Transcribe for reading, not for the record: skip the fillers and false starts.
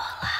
Olá!